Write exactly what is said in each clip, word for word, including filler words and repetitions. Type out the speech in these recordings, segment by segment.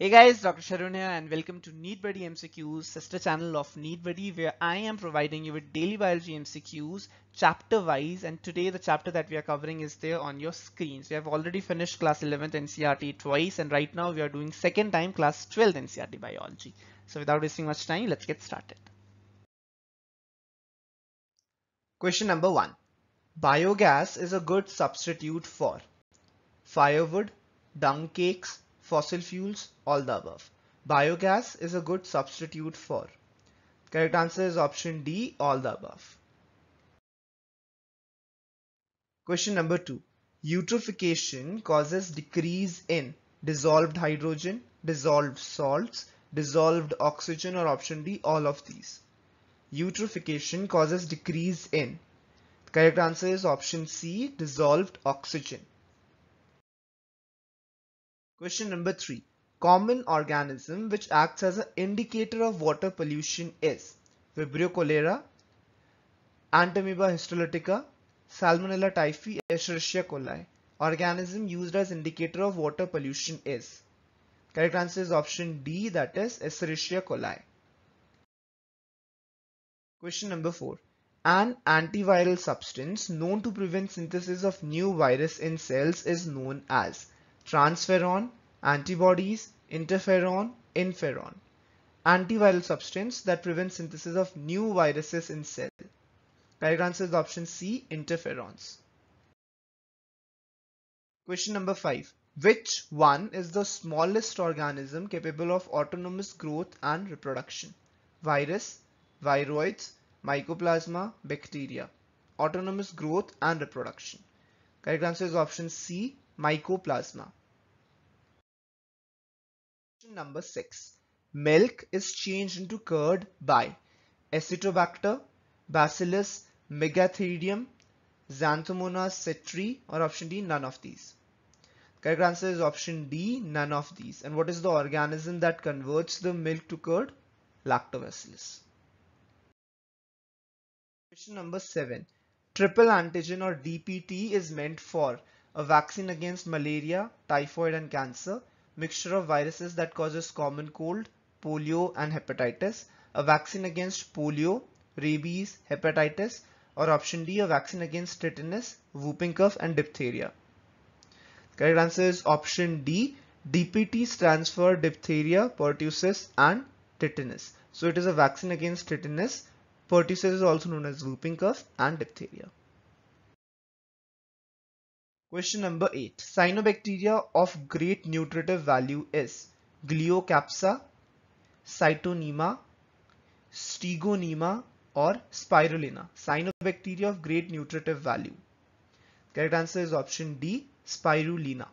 Hey guys, Doctor Sharunya, and welcome to NEET Buddy M C Q's sister channel of NEET Buddy, where I am providing you with daily biology M C Q's chapter wise, and today the chapter that we are covering is there on your screens. We have already finished class eleventh N C E R T twice, and right now we are doing second time class twelfth N C E R T biology. So without wasting much time, let's get started. Question number one. Biogas is a good substitute for firewood, dung cakes, fossil fuels, all the above. Biogas is a good substitute for. Correct answer is option D, all the above. Question number two. Eutrophication causes decrease in dissolved hydrogen, dissolved salts, dissolved oxygen, or option D, all of these. Eutrophication causes decrease in. Correct answer is option C, dissolved oxygen. Question number three. Common organism which acts as an indicator of water pollution is Vibrio cholera, Entamoeba histolytica, Salmonella typhi, Escherichia coli. Organism used as indicator of water pollution is. Correct answer is option D, that is Escherichia coli. Question number four. An antiviral substance known to prevent synthesis of new virus in cells is known as Transferon, antibodies, interferon, inferon. Antiviral substance that prevents synthesis of new viruses in cell. Correct answer is option C, interferons. Question number five. Which one is the smallest organism capable of autonomous growth and reproduction? Virus, viroids, mycoplasma, bacteria. Autonomous growth and reproduction. Correct answer is option C, mycoplasma. Question number six. Milk is changed into curd by Acetobacter, Bacillus megatherium, Xanthomonas citri, or option D, none of these. Correct answer is option D, none of these. And what is the organism that converts the milk to curd? Lactobacillus. Question number seven. Triple antigen or D P T is meant for a vaccine against malaria, typhoid and cancer, mixture of viruses that causes common cold, polio and hepatitis, a vaccine against polio, rabies, hepatitis, or option D, a vaccine against tetanus, whooping cough and diphtheria. Correct answer is option D. D P T stands for diphtheria, pertussis and tetanus. So it is a vaccine against tetanus. Pertussis is also known as whooping cough and diphtheria. Question number eight. Cyanobacteria of great nutritive value is gliocapsa, cytonema, stegonema, or spirulina. Cyanobacteria of great nutritive value. Correct answer is option D, spirulina.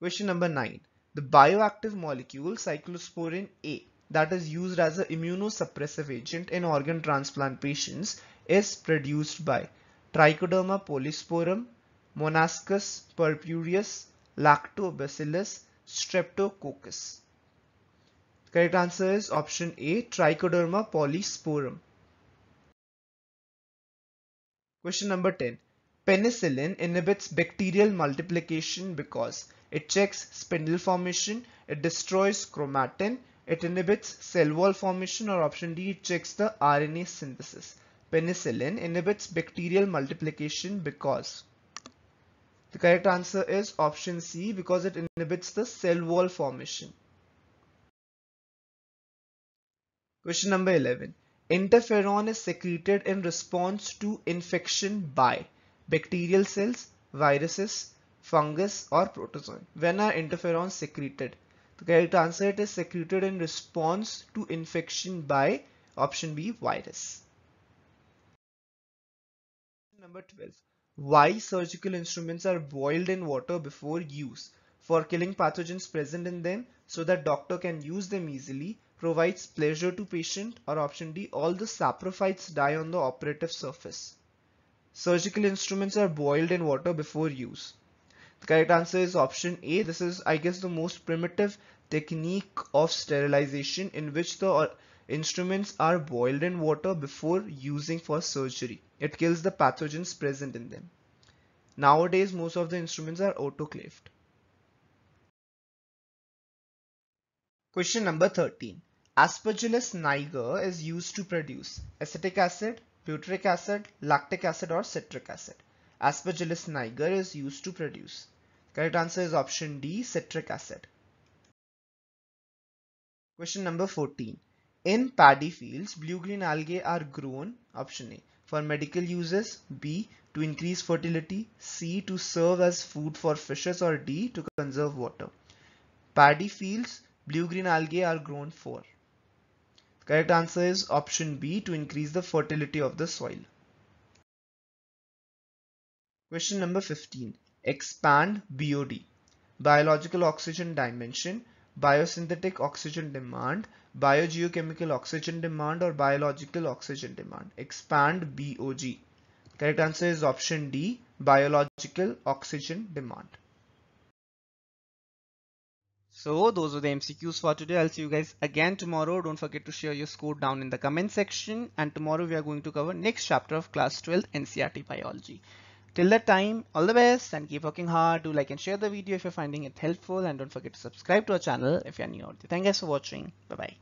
Question number nine. The bioactive molecule cyclosporin A that is used as an immunosuppressive agent in organ transplant patients is produced by Trichoderma polysporum, Monascus purpureus, Lactobacillus, streptococcus. Correct answer is option A, Trichoderma polysporum. Question number ten. Penicillin inhibits bacterial multiplication because it checks spindle formation, it destroys chromatin, it inhibits cell wall formation, or option D, it checks the R N A synthesis. Penicillin inhibits bacterial multiplication because. The correct answer is option C, because it inhibits the cell wall formation. Question number eleven. Interferon is secreted in response to infection by bacterial cells, viruses, fungus, or protozoan. When are interferons secreted? The correct answer, it is secreted in response to infection by, option B, virus. Number twelve. Why surgical instruments are boiled in water before use? For killing pathogens present in them so that doctor can use them easily, provides pleasure to patient, or option D, all the saprophytes die on the operative surface. Surgical instruments are boiled in water before use. The correct answer is option A. This is, I guess, the most primitive technique of sterilization in which the instruments are boiled in water before using for surgery. It kills the pathogens present in them. Nowadays, most of the instruments are autoclaved. Question number thirteen. Aspergillus niger is used to produce acetic acid, butyric acid, lactic acid or citric acid. Aspergillus niger is used to produce. Correct answer is option D, citric acid. Question number fourteen. In paddy fields, blue-green algae are grown, option A, for medical uses, B, to increase fertility, C, to serve as food for fishes or D, to conserve water. Paddy fields, blue-green algae are grown for. Correct answer is option B, to increase the fertility of the soil. Question number fifteen. Expand B O D, biological oxygen dimension, biosynthetic oxygen demand, biogeochemical oxygen demand or biological oxygen demand. Expand B O G. Correct answer is option D, biological oxygen demand. So those were the M C Qs for today. I'll see you guys again tomorrow. Don't forget to share your score down in the comment section, and tomorrow we are going to cover next chapter of class twelfth N C E R T biology. Till that time, all the best and keep working hard. Do like and share the video if you're finding it helpful, and don't forget to subscribe to our channel if you're new out there. Thank you guys for watching. Bye bye.